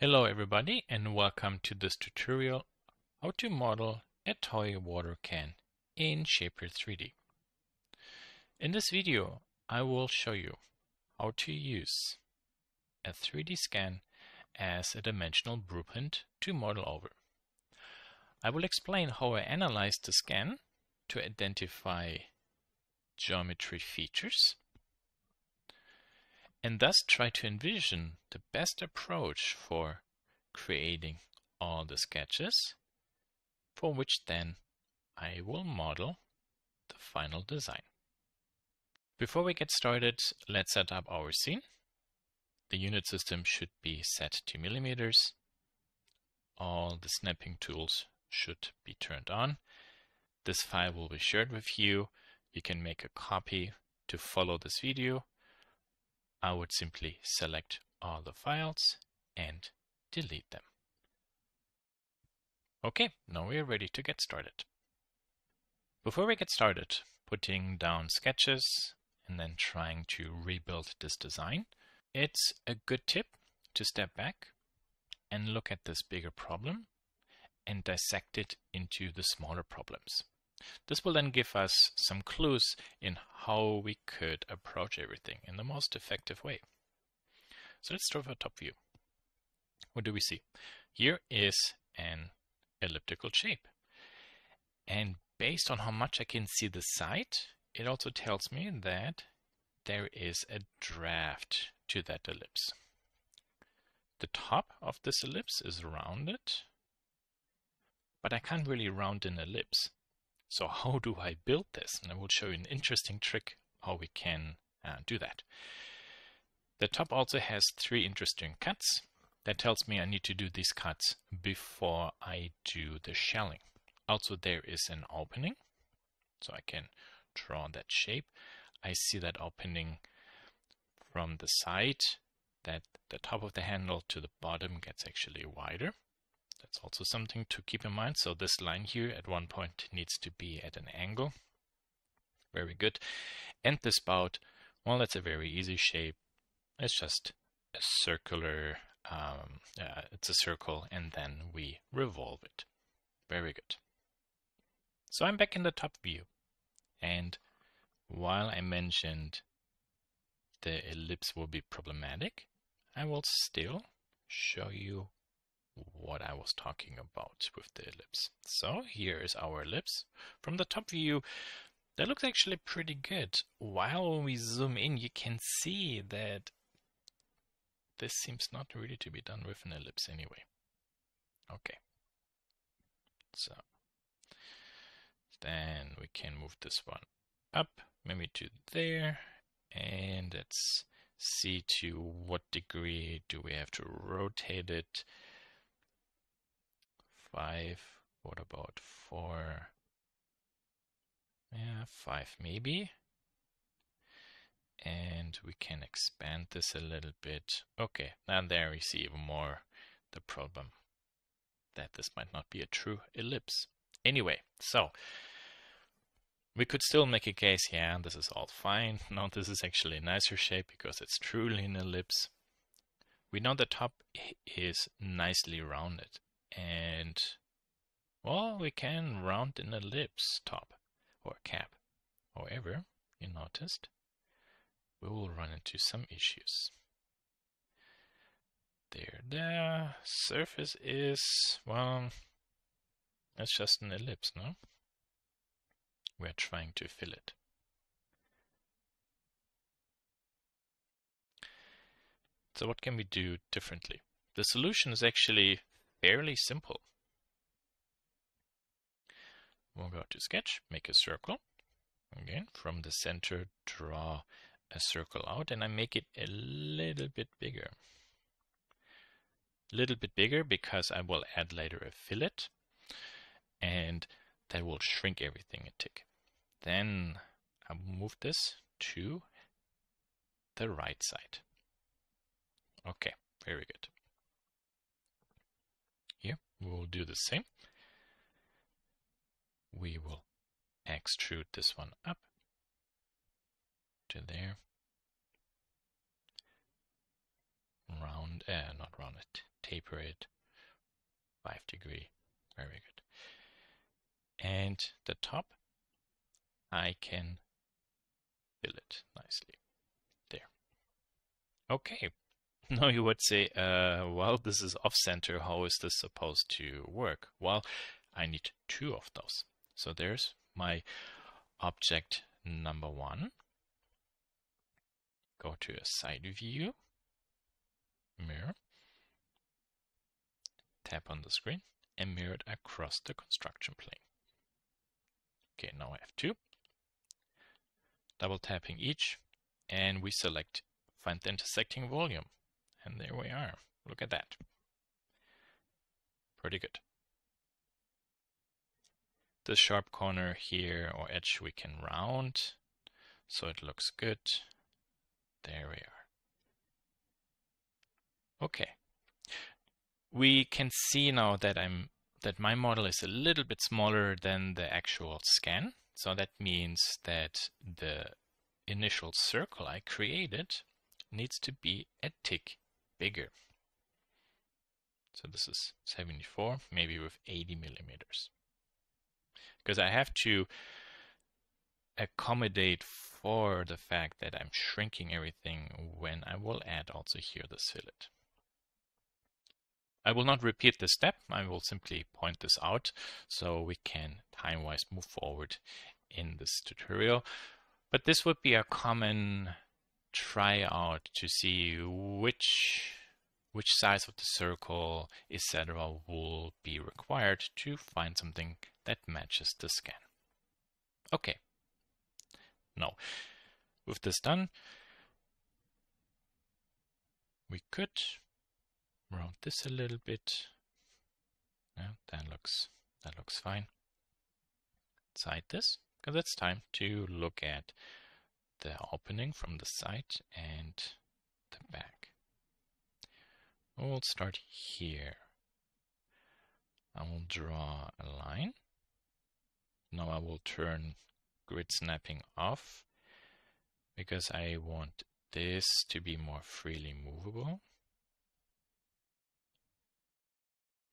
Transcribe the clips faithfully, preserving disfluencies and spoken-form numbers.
Hello everybody, and welcome to this tutorial how to model a toy water can in Shapr three D. In this video I will show you how to use a three D scan as a dimensional blueprint to model over. I will explain how I analyze the scan to identify geometry features and thus try to envision the best approach for creating all the sketches, for which then I will model the final design. Before we get started, let's set up our scene. The unit system should be set to millimeters. All the snapping tools should be turned on. This file will be shared with you. You can make a copy to follow this video. I would simply select all the files and delete them. Okay, now we are ready to get started. Before we get started, putting down sketches and then trying to rebuild this design, it's a good tip to step back and look at this bigger problem and dissect it into the smaller problems. This will then give us some clues in how we could approach everything in the most effective way. So let's start with a top view. What do we see? Here is an elliptical shape. And based on how much I can see the side, it also tells me that there is a draft to that ellipse. The top of this ellipse is rounded, but I can't really round an ellipse. So how do I build this? And I will show you an interesting trick how we can uh, do that. The top also has three interesting cuts. That tells me I need to do these cuts before I do the shelling. Also there is an opening, so I can draw that shape. I see that opening from the side, that the top of the handle to the bottom gets actually wider. That's also something to keep in mind. So this line here at one point needs to be at an angle. Very good. And the spout, well, that's a very easy shape. It's just a circular, um, uh, it's a circle, and then we revolve it. Very good. So I'm back in the top view. And while I mentioned the ellipse will be problematic, I will still show you what I was talking about with the ellipse. So here is our ellipse. From the top view, that looks actually pretty good. While we zoom in, you can see that this seems not really to be done with an ellipse anyway. Okay. So then we can move this one up, maybe to there, and let's see to what degree do we have to rotate it. Five, what about four? Yeah, five maybe. And we can expand this a little bit. Okay, now there we see even more the problem that this might not be a true ellipse. Anyway, so we could still make a case, yeah, this is all fine. No, this is actually a nicer shape because it's truly an ellipse. We know the top is nicely rounded. And, well, we can round an ellipse top or cap. However, you noticed, we will run into some issues. There, the surface is, well, that's just an ellipse, no? We're trying to fill it. So what can we do differently? The solution is actually fairly simple. We'll go to sketch, make a circle. Again, from the center, draw a circle out, and I make it a little bit bigger. A little bit bigger because I will add later a fillet, and that will shrink everything a tick. Then I'll move this to the right side. Okay, very good. We'll do the same. We will extrude this one up to there. Round, uh, not round it, taper it five degree. Very good. And the top, I can fill it nicely there. Okay. Now you would say, uh, well, this is off-center. How is this supposed to work? Well, I need two of those. So there's my object number one. Go to a side view, mirror, tap on the screen, and mirror it across the construction plane. Okay, now I have two. Double tapping each, and we select find the intersecting volume. And there we are. Look at that. Pretty good. The sharp corner here or edge we can round, so it looks good. There we are. Okay. We can see now that I'm that my model is a little bit smaller than the actual scan. So that means that the initial circle I created needs to be a tick bigger. So this is seventy-four, maybe with eighty millimeters. Because I have to accommodate for the fact that I'm shrinking everything when I will add also here this fillet. I will not repeat this step. I will simply point this out so we can time-wise move forward in this tutorial. But this would be a common tryout to see which which size of the circle, et cetera, will be required to find something that matches the scan. Okay. Now, with this done, we could round this a little bit. Yeah, that looks that looks fine. Side this, because it's time to look at the opening from the side and the back. We'll start here. I will draw a line. Now I will turn grid snapping off because I want this to be more freely movable.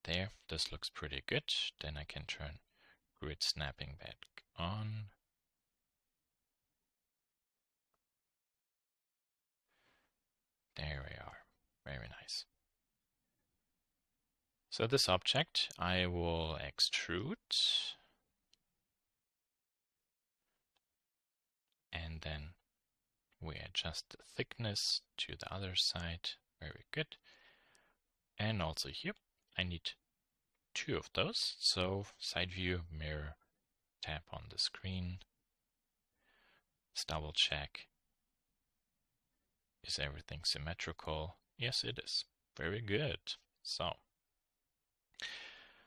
There, this looks pretty good. Then I can turn grid snapping back on. There we are. Very nice. So this object I will extrude and then we adjust the thickness to the other side. Very good. And also here I need two of those. So side view, mirror, tap on the screen. Let's double check. Is everything symmetrical? Yes, it is. Very good. So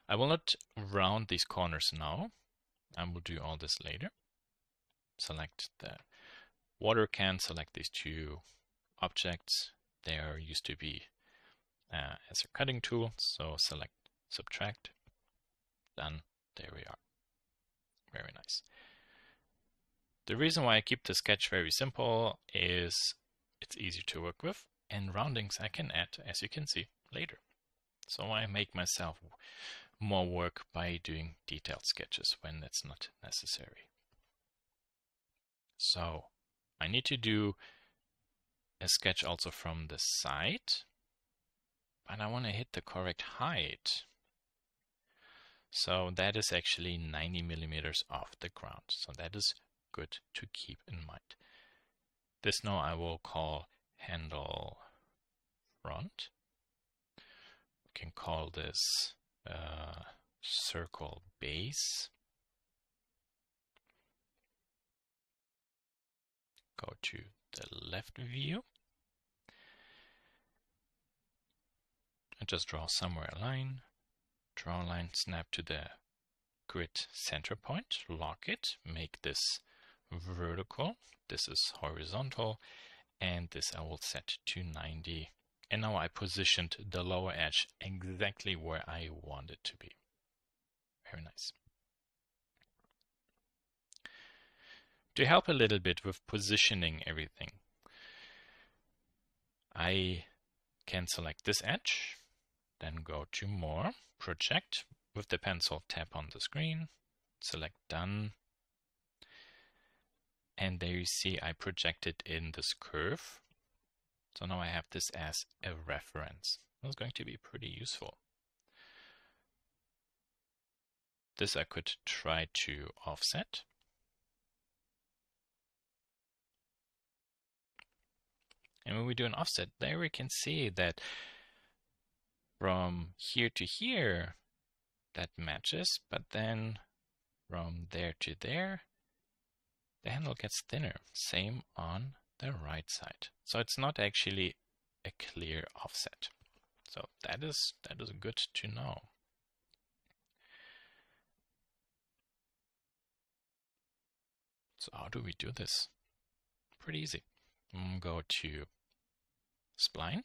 I will not round these corners now. I will do all this later. Select the water can, select these two objects. They are used to be uh, as a cutting tool. So select, subtract, done. There we are. Very nice. The reason why I keep the sketch very simple is it's easy to work with, and roundings I can add, as you can see, later. So I make myself more work by doing detailed sketches when that's not necessary. So I need to do a sketch also from the side, but I want to hit the correct height. So that is actually ninety millimeters off the ground. So that is good to keep in mind. This now I will call handle front. We can call this uh, circle base. Go to the left view. And just draw somewhere a line. Draw a line, snap to the grid center point, lock it, make this vertical, this is horizontal, and this I will set to ninety. And now I positioned the lower edge exactly where I want it to be. Very nice. To help a little bit with positioning everything, I can select this edge, Then go to More, Project. With the pencil, tap on the screen, select Done. And there you see I projected in this curve. So now I have this as a reference. That's going to be pretty useful. This I could try to offset. And when we do an offset, there we can see that from here to here, that matches, but then from there to there, the handle gets thinner. Same on the right side. So it's not actually a clear offset. So that is that is good to know. So how do we do this? Pretty easy. Go to Spline,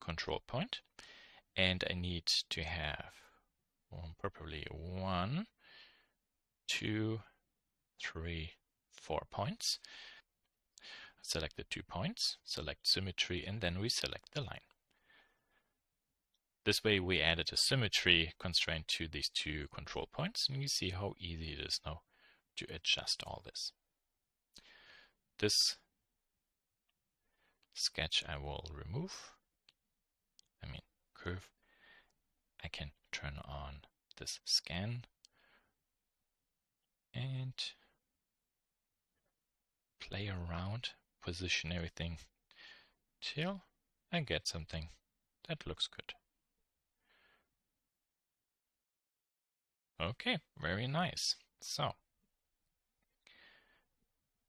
Control Point, and I need to have um, probably one, two, three, four points. Select the two points, select Symmetry, and then we select the line. This way we added a symmetry constraint to these two control points, and you see how easy it is now to adjust all this. This sketch I will remove, I mean curve. I can turn on this scan and play around, position everything till I get something that looks good. Okay, very nice. So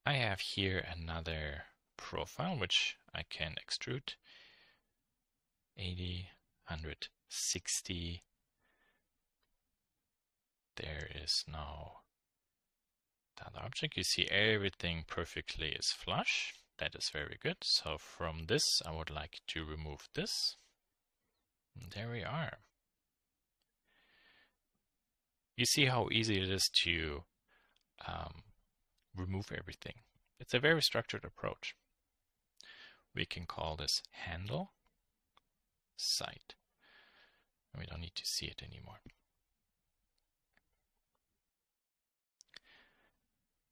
I have here another profile which I can extrude eighty, one sixty. There is now the other object. You see everything perfectly is flush. That is very good. So from this I would like to remove this. And there we are. You see how easy it is to um, remove everything. It's a very structured approach. We can call this handle site. We don't need to see it anymore.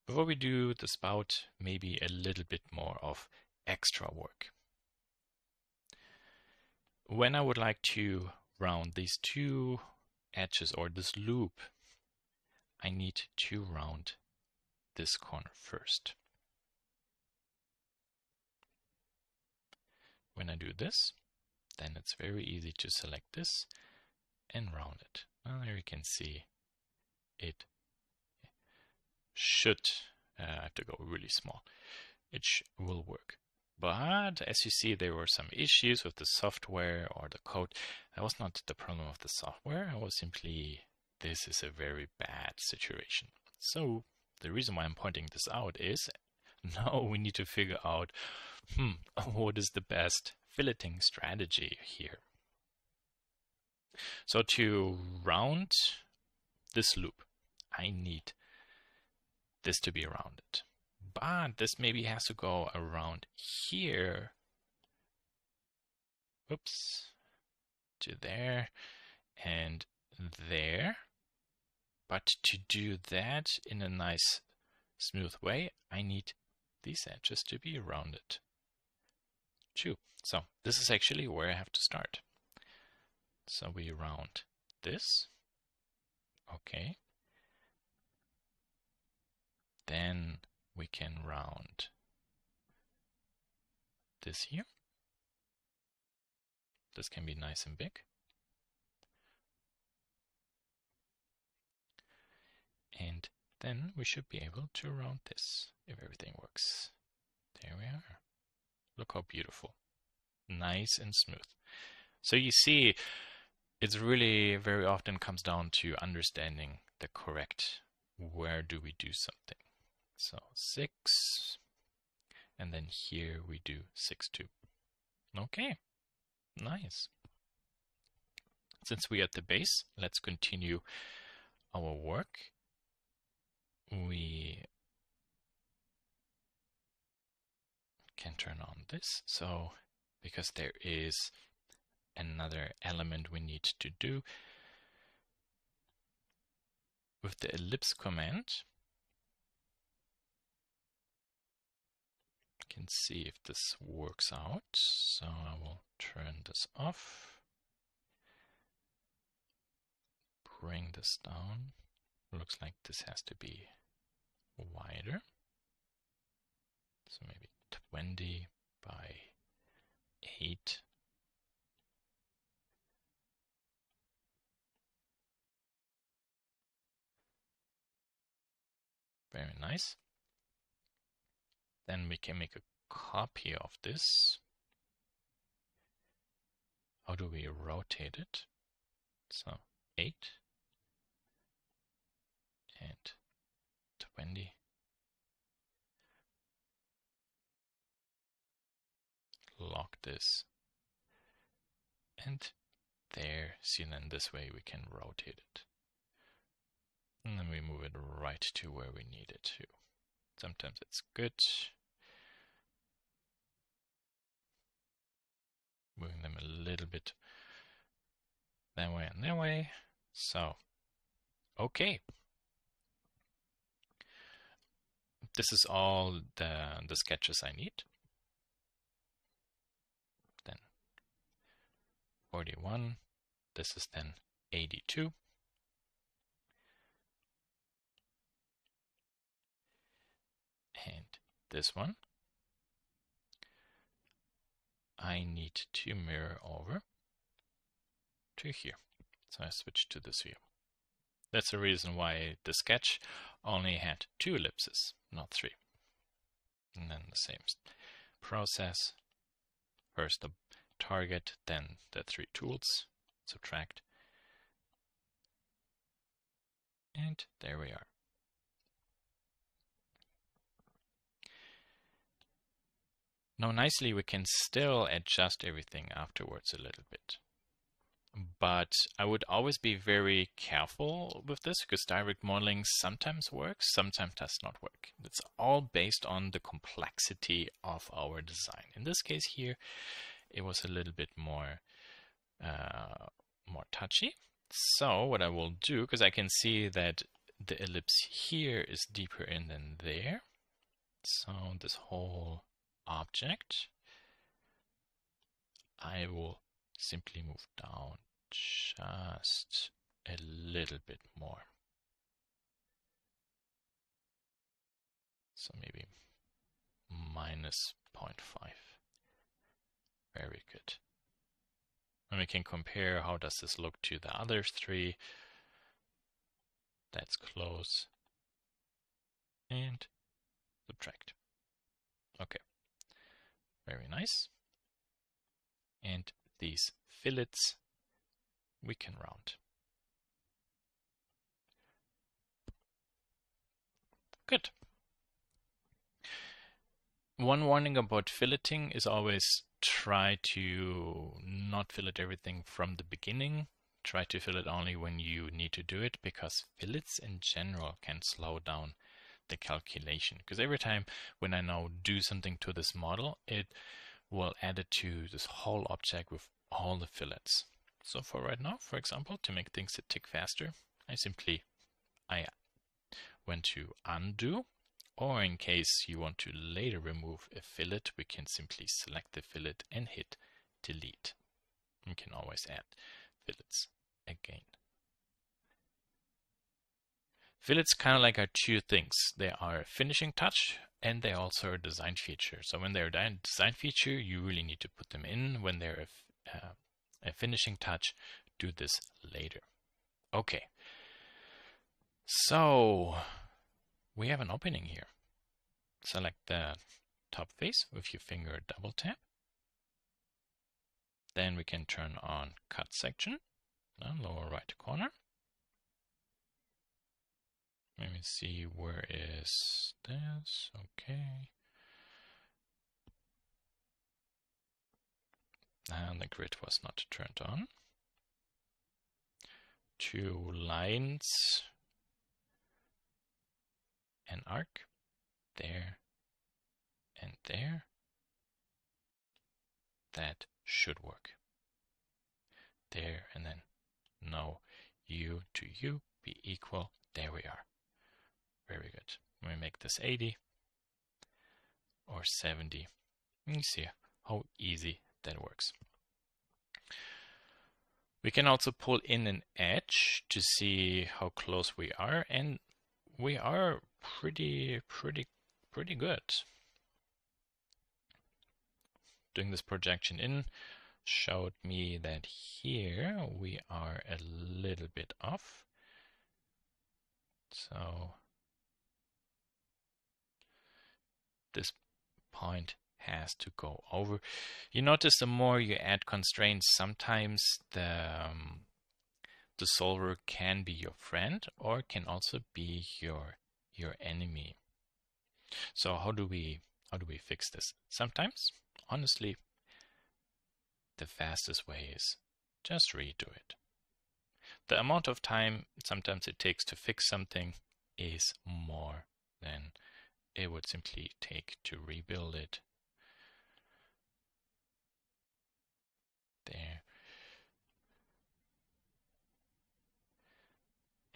Before we do the spout, maybe a little bit more of extra work. When I would like to round these two edges or this loop, I need to round this corner first. When I do this, then it's very easy to select this and round it. Well, there you can see it should, uh, I have to go really small, it sh will work. But as you see, there were some issues with the software or the code. That was not the problem of the software. It was simply, this is a very bad situation. So the reason why I'm pointing this out is now we need to figure out hmm, what is the best filleting strategy here. So to round this loop, I need this to be rounded. But this maybe has to go around here. Oops. To there and there. But to do that in a nice, smooth way, I need these edges to be rounded too. So this is actually where I have to start. So we round this. Okay. Then we can round this here. This can be nice and big. And then we should be able to round this, if everything works. There we are. Look how beautiful. Nice and smooth. So you see, it's really very often comes down to understanding the correct, where do we do something. So six, and then here we do six, two. Okay, nice. Since we're at the base, let's continue our work. We can turn on this, so because there is another element we need to do. With the ellipse command, you can see if this works out. So I will turn this off, bring this down. Looks like this has to be wider. So maybe twenty by eight. Very nice. Then we can make a copy of this. How do we rotate it? So eight and twenty. Lock this. And there, see, then this way we can rotate it. And then we move it right to where we need it to. Sometimes it's good. Moving them a little bit that way and that way. So, okay. This is all the, the sketches I need. Then forty-one. This is then eighty-two. And this one I need to mirror over to here. So I switch to this view. That's the reason why the sketch only had two ellipses, not three. And then the same process. First the target, then the three tools, subtract. And there we are. Now nicely we can still adjust everything afterwards a little bit. But I would always be very careful with this because direct modeling sometimes works, sometimes does not work. It's all based on the complexity of our design. In this case here, it was a little bit more, uh, more touchy. So what I will do, because I can see that the ellipse here is deeper in than there. So this whole object, I will simply move down just a little bit more. So maybe minus zero point five. Very good. And we can compare how does this look to the other three. That's close. And subtract. Okay. Very nice. And these fillets we can round. Good. One warning about filleting is always try to not fillet everything from the beginning. Try to fillet only when you need to do it, because fillets in general can slow down the calculation, because every time when I now do something to this model, it will add it to this whole object with all the fillets. So for right now, for example, to make things a tick faster, I simply I went to undo, or in case you want to later remove a fillet, we can simply select the fillet and hit delete. You can always add fillets again. Fillets kind of like are two things. They are a finishing touch and they also are a design feature. So when they're a design feature, you really need to put them in. When they're a, uh, a finishing touch, do this later. Okay. So we have an opening here. Select the top face with your finger double tap. Then we can turn on cut section, lower right corner. Let me see, where is this? Okay. And the grid was not turned on. Two lines. An arc. There and there. That should work. there, and then now u to u be equal. There we are. Very good. Let me make this eighty or seventy. You can see how easy that works. We can also pull in an edge to see how close we are, and we are pretty, pretty, pretty good. Doing this projection in showed me that here we are a little bit off. So this point has to go over. You notice the more you add constraints, sometimes the, um, the solver can be your friend or can also be your your enemy. So how do we how do we fix this? Sometimes, honestly, the fastest way is just redo it. The amount of time sometimes it takes to fix something is more than it would simply take to rebuild it. There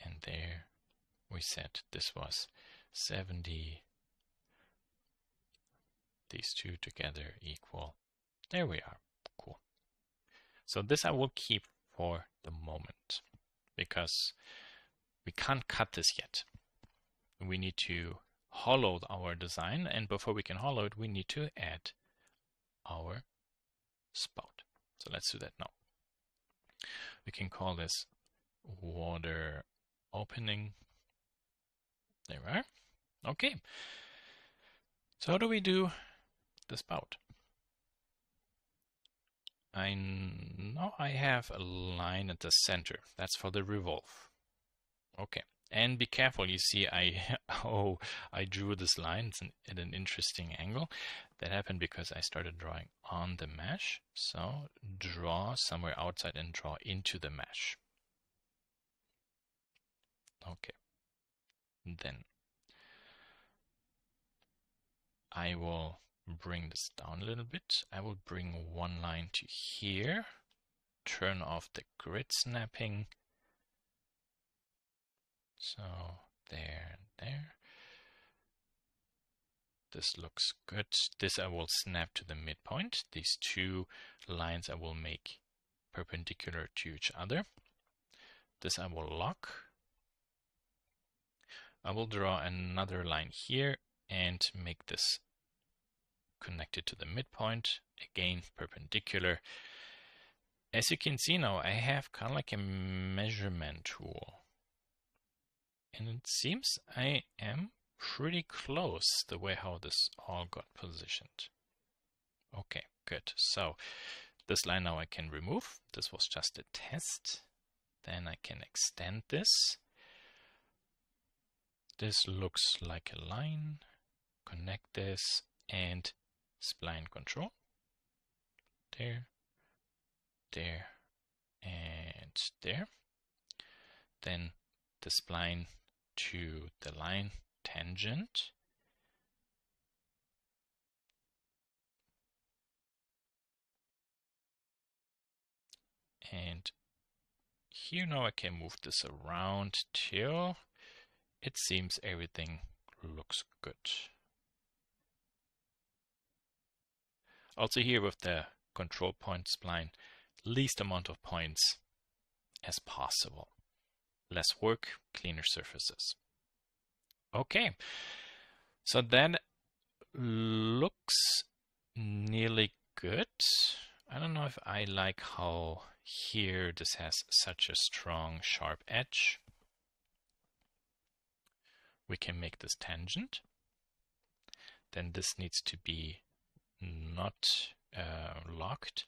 and there, we said this was seventy. These two together equal. There we are. Cool. So this I will keep for the moment because we can't cut this yet. We need to hollow our design, and before we can hollow it, we need to add our spout. So let's do that now. We can call this water opening. There we are. Okay. So how do we do the spout? I know I have a line at the center. That's for the revolve. Okay. And be careful. You see, I oh, I drew this line at an interesting angle. That happened because I started drawing on the mesh. So draw somewhere outside and draw into the mesh. Okay. Then I will bring this down a little bit. I will bring one line to here. Turn off the grid snapping. So there and there. This looks good. This I will snap to the midpoint. These two lines I will make perpendicular to each other. This I will lock. I will draw another line here and make this connected to the midpoint. Again, perpendicular. As you can see now, I have kind of like a measurement tool. And it seems I am pretty close the way how this all got positioned. Okay, good. So this line now I can remove. This was just a test. Then I can extend this. This looks like a line. Connect this and spline control. There, there, and there. Then the spline to the line tangent. And here now I can move this around till it seems everything looks good. Also here with the control point spline, least amount of points as possible. Less work, cleaner surfaces. Okay, so that looks nearly good. I don't know if I like how here this has such a strong sharp edge. We can make this tangent. Then this needs to be not uh, locked.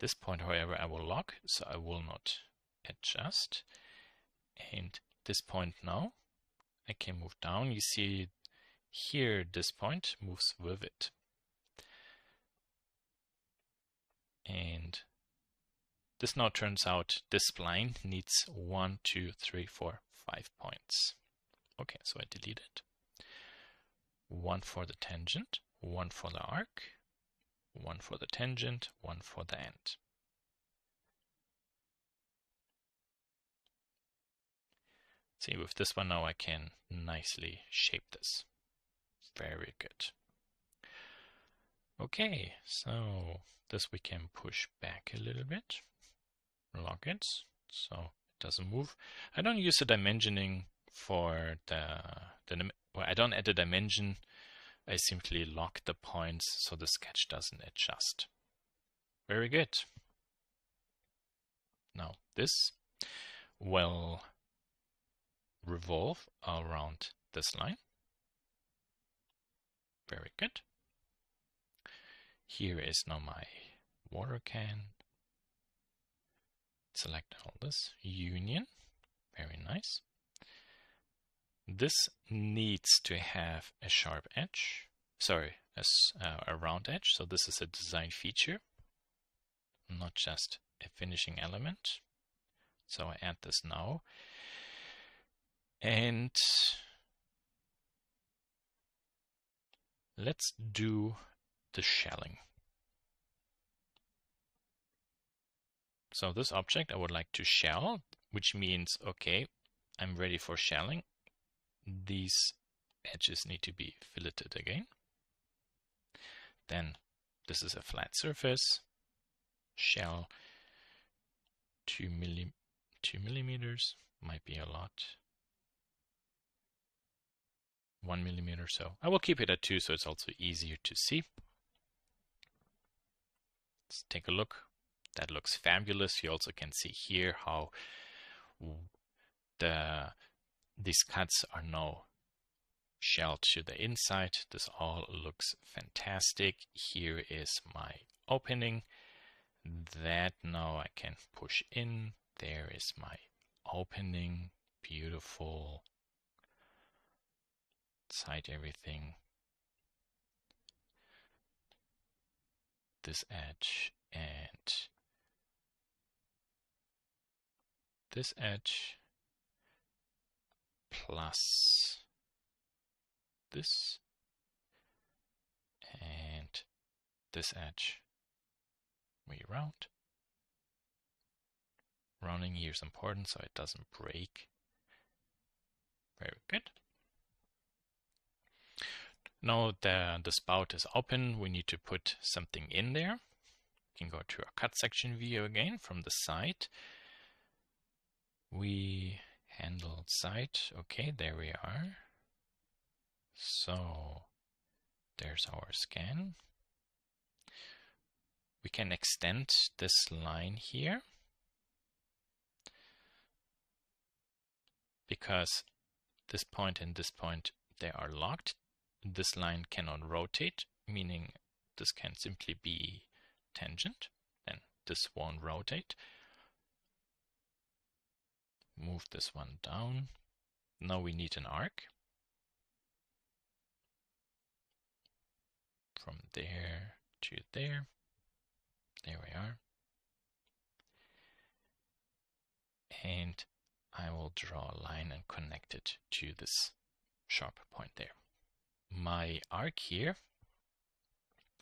This point, however, I will lock, so I will not adjust. And this point now, I can move down. You see here, this point moves with it. And this now turns out this spline needs one, two, three, four, five points. Okay, so I delete it. One for the tangent, one for the arc, one for the tangent, one for the end. See, with this one now I can nicely shape this. Very good. Okay, so this we can push back a little bit, lock it, so it doesn't move. I don't use the dimensioning for the, the well, I don't add a dimension. I simply lock the points so the sketch doesn't adjust. Very good. Now this will revolve around this line. Very good. Here is now my water can. Select all this. Union. Very nice. This needs to have a sharp edge. Sorry, a, uh, a round edge. So this is a design feature, not just a finishing element. So I add this now. And let's do the shelling. So this object I would like to shell, which means, okay, I'm ready for shelling. These edges need to be filleted again. Then this is a flat surface. Shell two, milli two millimeters might be a lot. One millimeter, so I will keep it at two, so it's also easier to see. Let's take a look. That looks fabulous. You also can see here how the these cuts are now shelled to the inside. This all looks fantastic. Here is my opening. That now I can push in. There is my opening. Beautiful. Hide everything. This edge and this edge plus this and this edge. We round. Rounding here is important so it doesn't break. Very good. Now the, the spout is open, we need to put something in there. We can go to our cut section view again from the side. We handle side. Okay, there we are. So there's our scan. We can extend this line here because this point and this point, they are locked. This line cannot rotate, meaning this can simply be tangent, and this won't rotate. Move this one down. Now we need an arc. From there to there. There we are. And I will draw a line and connect it to this sharp point there. My arc here,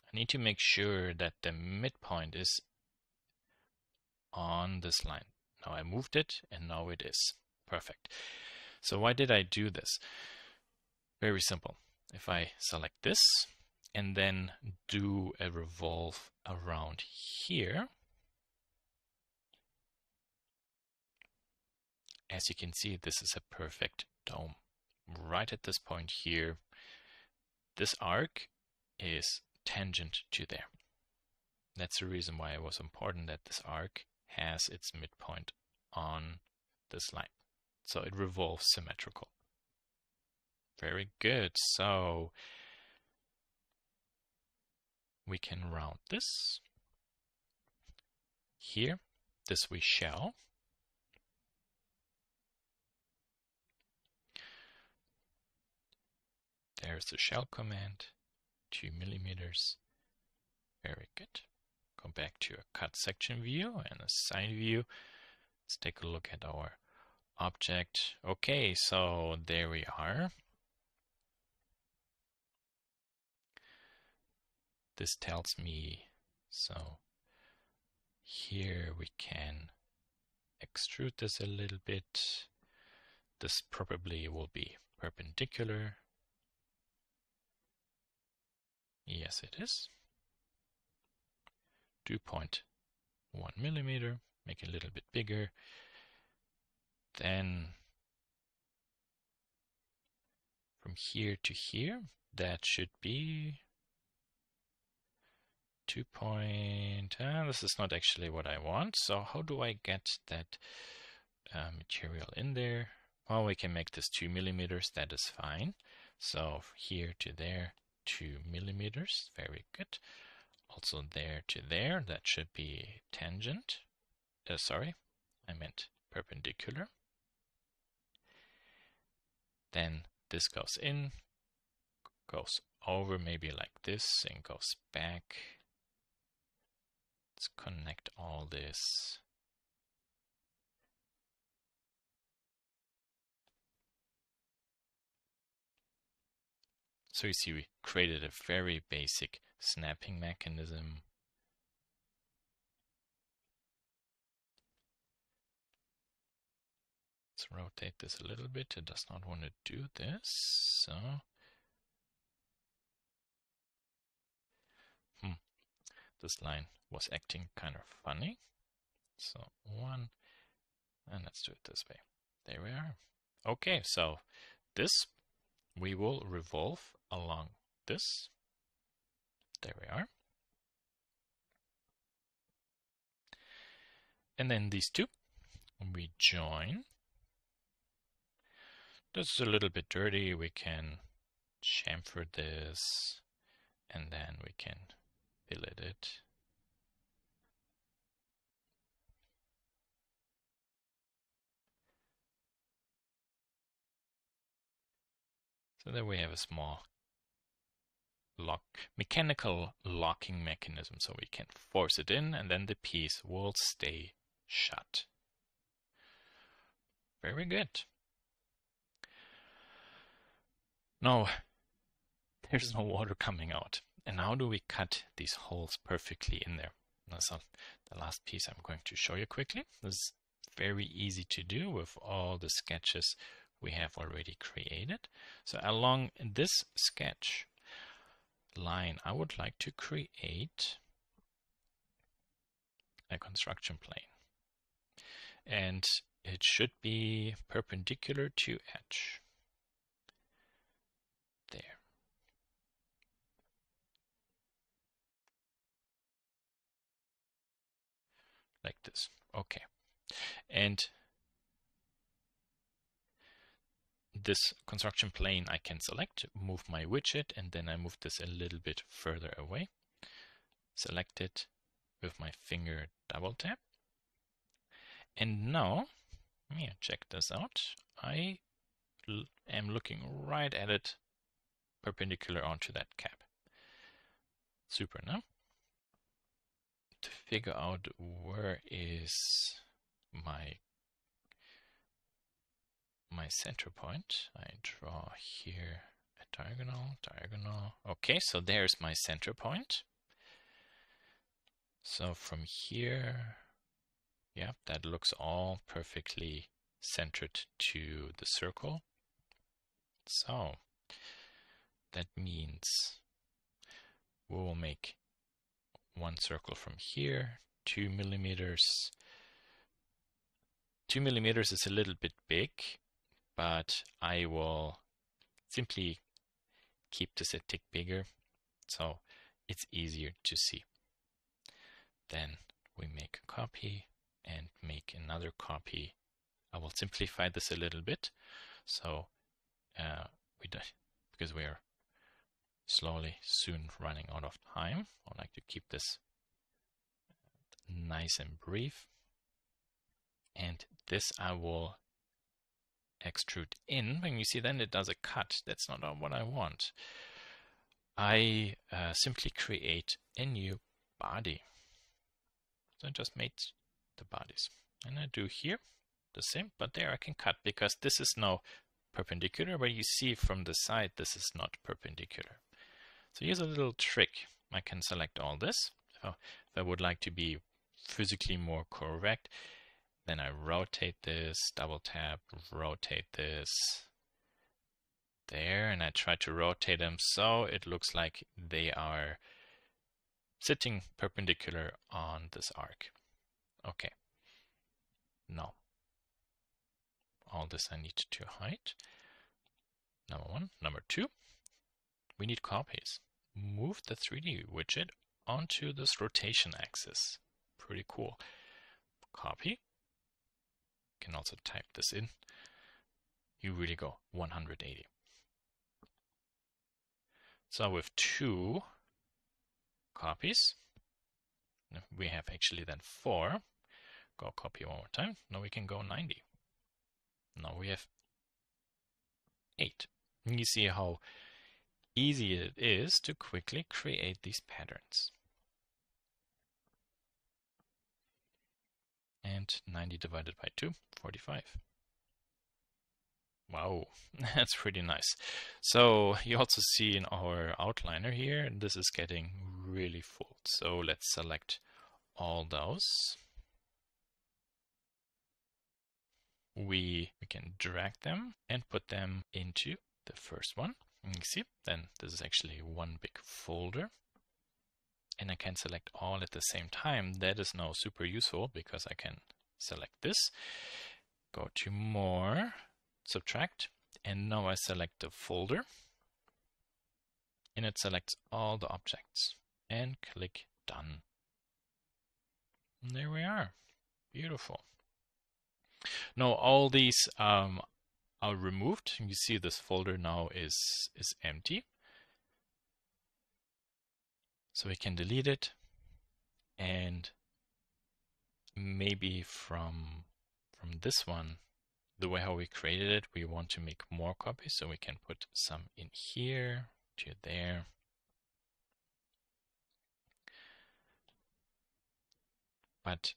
I need to make sure that the midpoint is on this line. Now I moved it and now it is. Perfect. So why did I do this? Very simple. If I select this and then do a revolve around here, as you can see, this is a perfect dome. Right at this point here, this arc is tangent to there. That's the reason why it was important that this arc has its midpoint on this line. So it revolves symmetrical. Very good. So we can round this. Here, this we shell. There's the shell command, two millimeters. Very good. Go back to a cut section view and a side view. Let's take a look at our object. Okay, so there we are. This tells me, so here we can extrude this a little bit. This probably will be perpendicular. Yes, it is. two point one millimeter, make it a little bit bigger. Then from here to here, that should be two point, uh, this is not actually what I want. So how do I get that uh, material in there? Well, we can make this two millimeters, that is fine. So here to there, two millimeters, very good. Also there to there, that should be tangent. Uh, sorry, I meant perpendicular. Then this goes in, goes over maybe like this, and goes back. Let's connect all this. So you see, we created a very basic snapping mechanism. Let's rotate this a little bit. It does not want to do this, so. Hmm. This line was acting kind of funny. So one, and let's do it this way. There we are. Okay, so this we will revolve along this. There we are. And then these two we join. This is a little bit dirty. We can chamfer this and then we can fillet it. So there we have a small lock, mechanical locking mechanism. So we can force it in and then the piece will stay shut. Very good. No, there's no water coming out. And how do we cut these holes perfectly in there? That's the last piece I'm going to show you quickly. This is very easy to do with all the sketches we have already created. So along this sketch line, I would like to create a construction plane. And it should be perpendicular to edge. There. Like this. Okay. And this construction plane I can select, move my widget, and then I move this a little bit further away. Select it with my finger, double tap. And now, yeah, check this out. I am looking right at it, perpendicular onto that cap. Super. Now to figure out where is my my center point, I draw here a diagonal, diagonal. Okay, so there's my center point. So from here, yep, that looks all perfectly centered to the circle. So that means we will make one circle from here, two millimeters. Two millimeters is a little bit big, but I will simply keep this a tick bigger so it's easier to see. Then we make a copy and make another copy. I will simplify this a little bit, so uh, we do, because we are slowly soon running out of time. I'd like to keep this nice and brief. And this I will extrude in. When you see, then it does a cut. That's not what I want. I uh, simply create a new body. So I just made the bodies. And I do here the same, but there I can cut because this is now perpendicular, but you see from the side, this is not perpendicular. So here's a little trick. I can select all this. So if I would like to be physically more correct, Then I rotate this, double tap, rotate this there, and I try to rotate them so it looks like they are sitting perpendicular on this arc. Okay. Now, all this I need to hide. Number one. Number two, we need copies. Move the three D widget onto this rotation axis. Pretty cool. Copy. Can also type this in. You really go one hundred eighty. So with two copies, we have actually then four. Go copy one more time. Now we can go ninety. Now we have eight. You see how easy it is to quickly create these patterns. And ninety divided by two, forty-five. Wow, that's pretty nice. So you also see in our outliner here, this is getting really full. So let's select all those. We, we can drag them and put them into the first one. And you see, then this is actually one big folder. And I can select all at the same time. That is now super useful because I can select this, go to more, subtract, and now I select the folder, and it selects all the objects, and click done. And there we are. Beautiful. Now all these um, are removed. You see this folder now is is empty. So we can delete it, and maybe from from this one, the way how we created it, we want to make more copies, so we can put some in here to there. But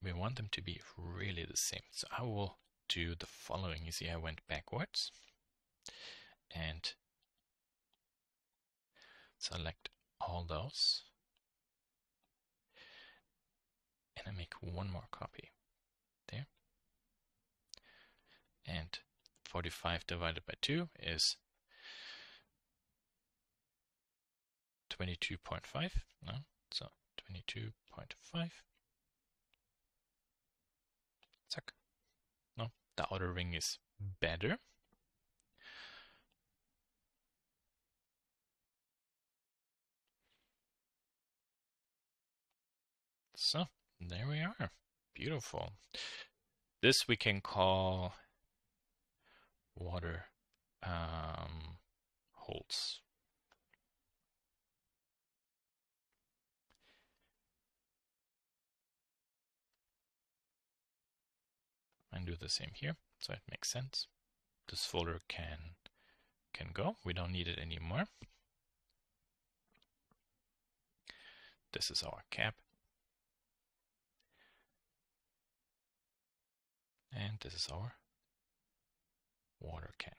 we want them to be really the same. So I will do the following. You see, I went backwards and select all those, and I make one more copy there, and forty-five divided by two is twenty-two point five, no, so twenty-two point five, suck, no, the outer ring is better. So there we are. Beautiful. This we can call water um, holes. And do the same here, so it makes sense. This folder can can go. We don't need it anymore. This is our cap. And this is our water can.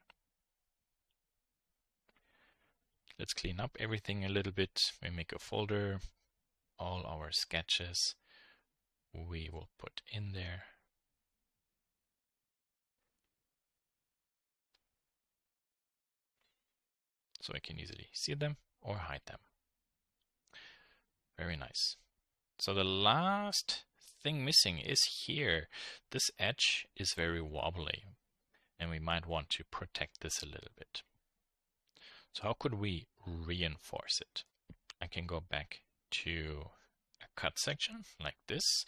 Let's clean up everything a little bit. We make a folder, all our sketches we will put in there. So I can easily see them or hide them. Very nice. So the last thing missing is here. This edge is very wobbly, and we might want to protect this a little bit. So how could we reinforce it? I can go back to a cut section like this.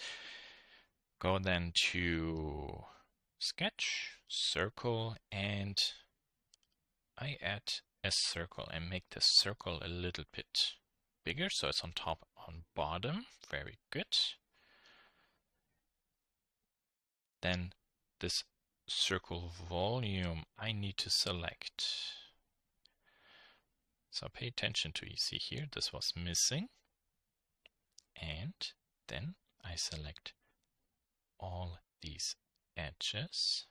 Go then to sketch, circle, and I add a circle and make the circle a little bit bigger, so it's on top, on bottom. Very good. Then this circle volume I need to select. So pay attention to, you see here, this was missing. And then I select all these edges.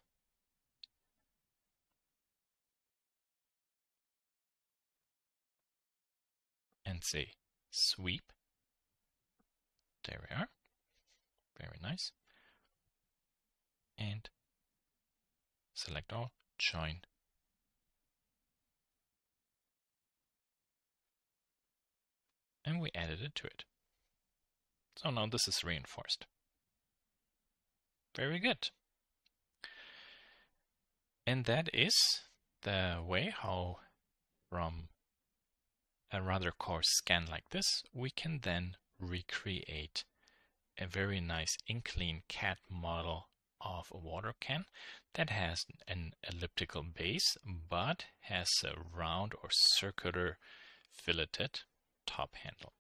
And say sweep. There we are. Very nice. select all, join. And we added it to it. So now this is reinforced. Very good. And that is the way how from a rather coarse scan like this, we can then recreate a very nice in-clean C A D model of a water can that has an elliptical base, but has a round or circular filleted top handle.